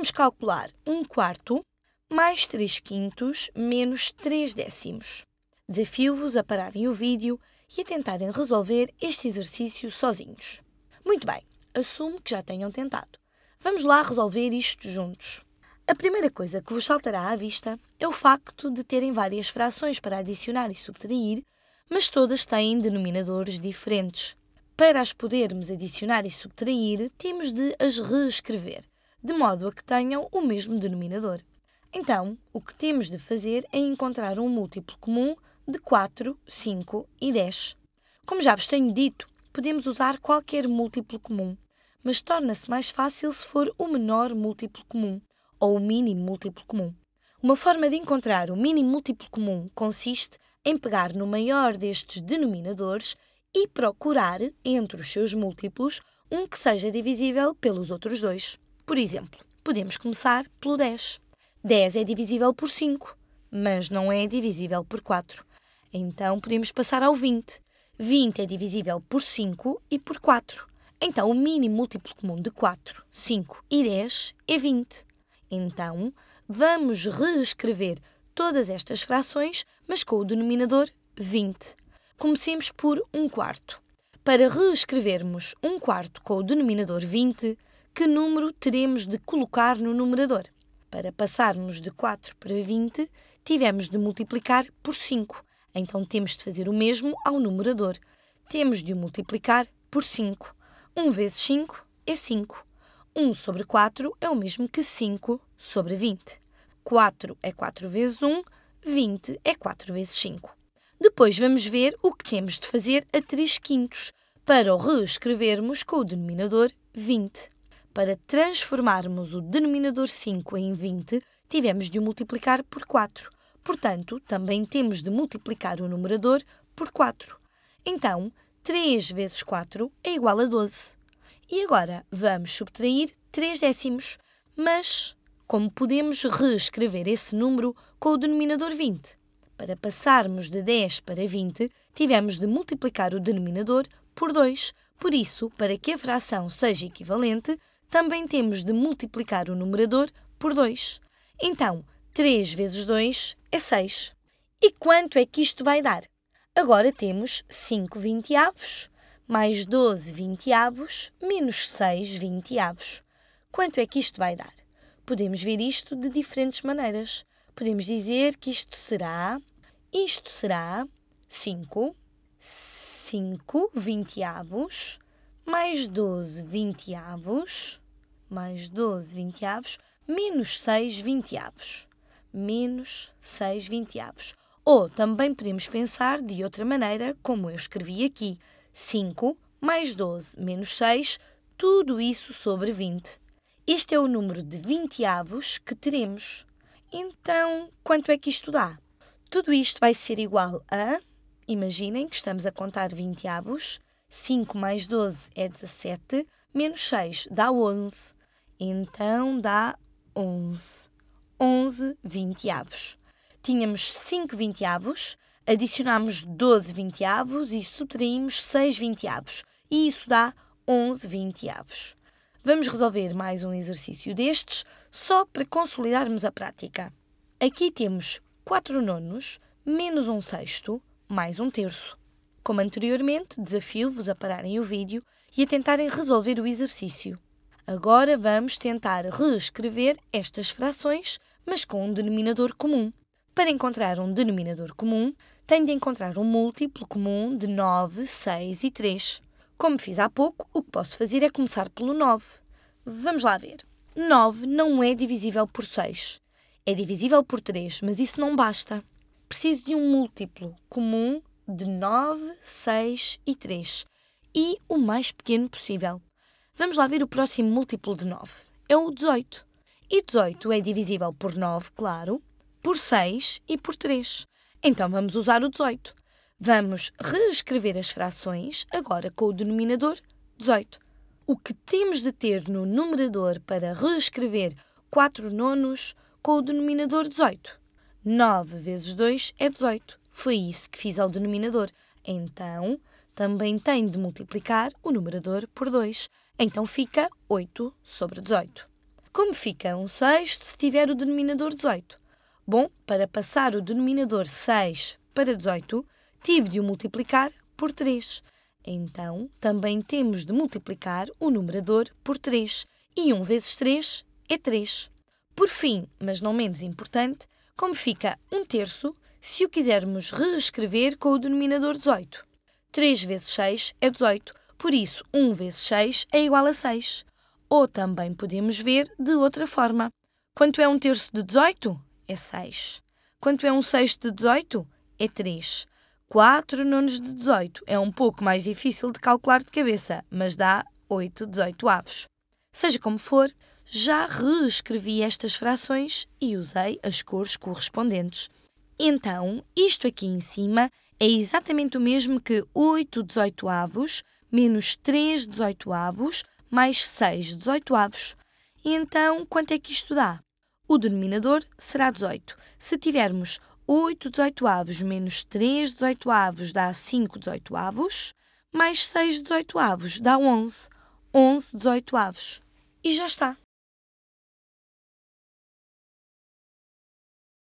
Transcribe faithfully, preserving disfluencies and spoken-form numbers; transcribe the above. vamos calcular um quarto mais três quintos menos três décimos. Desafio-vos a pararem o vídeo e a tentarem resolver este exercício sozinhos. Muito bem, assumo que já tenham tentado. Vamos lá resolver isto juntos. A primeira coisa que vos saltará à vista é o facto de terem várias frações para adicionar e subtrair, mas todas têm denominadores diferentes. Para as podermos adicionar e subtrair, temos de as reescrever, de modo a que tenham o mesmo denominador. Então, o que temos de fazer é encontrar um múltiplo comum de quatro, cinco e dez. Como já vos tenho dito, podemos usar qualquer múltiplo comum, mas torna-se mais fácil se for o menor múltiplo comum, ou o mínimo múltiplo comum. Uma forma de encontrar o mínimo múltiplo comum consiste em pegar no maior destes denominadores e procurar, entre os seus múltiplos, um que seja divisível pelos outros dois. Por exemplo, podemos começar pelo dez. dez é divisível por cinco, mas não é divisível por quatro. Então, podemos passar ao vinte. vinte é divisível por cinco e por quatro. Então, o mínimo múltiplo comum de quatro, cinco e dez é vinte. Então, vamos reescrever todas estas frações, mas com o denominador vinte. Comecemos por um quarto. Para reescrevermos um quarto com o denominador vinte, que número teremos de colocar no numerador? Para passarmos de quatro para vinte, tivemos de multiplicar por cinco. Então, temos de fazer o mesmo ao numerador. Temos de o multiplicar por cinco. um vezes cinco é cinco. um sobre quatro é o mesmo que cinco sobre vinte. quatro é quatro vezes um, vinte é quatro vezes cinco. Depois vamos ver o que temos de fazer a três quintos para o reescrevermos com o denominador vinte. Para transformarmos o denominador cinco em vinte, tivemos de o multiplicar por quatro. Portanto, também temos de multiplicar o numerador por quatro. Então, três vezes quatro é igual a doze. E agora vamos subtrair três décimos, mas como podemos reescrever esse número com o denominador vinte? Para passarmos de dez para vinte, tivemos de multiplicar o denominador por dois. Por isso, para que a fração seja equivalente, também temos de multiplicar o numerador por dois. Então, três vezes dois é seis. E quanto é que isto vai dar? Agora temos cinco vinte avos. Mais doze vinte avos, menos seis vinte avos. Quanto é que isto vai dar? Podemos ver isto de diferentes maneiras. Podemos dizer que isto será... Isto será cinco, cinco vinte avos, mais doze vinte avos, mais doze vinte avos, menos seis vinte avos. Menos seis vinte avos. Ou também podemos pensar de outra maneira, como eu escrevi aqui. cinco mais doze menos seis, tudo isso sobre vinte. Este é o número de vinte avos que teremos. Então, quanto é que isto dá? Tudo isto vai ser igual a... Imaginem que estamos a contar vinte avos. cinco mais doze é dezassete, menos seis dá onze. Então, dá onze. onze vinte avos. Tínhamos cinco vinte avos... Adicionamos doze vinte avos e subtraímos seis vinte avos. E isso dá onze vinte avos. Vamos resolver mais um exercício destes, só para consolidarmos a prática. Aqui temos quatro nonos, menos um sexto, mais um terço. Como anteriormente, desafio-vos a pararem o vídeo e a tentarem resolver o exercício. Agora vamos tentar reescrever estas frações, mas com um denominador comum. Para encontrar um denominador comum, tenho de encontrar um múltiplo comum de nove, seis e três. Como fiz há pouco, o que posso fazer é começar pelo nove. Vamos lá ver. nove não é divisível por seis. É divisível por três, mas isso não basta. Preciso de um múltiplo comum de nove, seis e três. E o mais pequeno possível. Vamos lá ver o próximo múltiplo de nove. É o dezoito. E dezoito é divisível por nove, claro, por seis e por três. Então, vamos usar o dezoito. Vamos reescrever as frações, agora com o denominador dezoito. O que temos de ter no numerador para reescrever quatro nonos com o denominador dezoito? nove vezes dois é dezoito. Foi isso que fiz ao denominador. Então, também tem de multiplicar o numerador por dois. Então, fica oito sobre dezoito. como fica um sexto se tiver o denominador dezoito? Bom, para passar o denominador seis para dezoito, tive de o multiplicar por três. Então, também temos de multiplicar o numerador por três. E um vezes três é três. Por fim, mas não menos importante, como fica um terço se o quisermos reescrever com o denominador dezoito? três vezes seis é dezoito, por isso um vezes seis é igual a seis. Ou também podemos ver de outra forma. Quanto é um terço de dezoito? É seis. Quanto é um sexto de dezoito? É três. quatro nonos de dezoito é um pouco mais difícil de calcular de cabeça, mas dá oito dezoitoavos. Seja como for, já reescrevi estas frações e usei as cores correspondentes. Então, isto aqui em cima é exatamente o mesmo que oito dezoitoavos menos três dezoitoavos mais seis dezoitoavos. Então, quanto é que isto dá? O denominador será dezoito. Se tivermos oito dezoitoavos menos três dezoitoavos dá cinco dezoitoavos, mais seis dezoitoavos dá onze. onze dezoitoavos. E já está.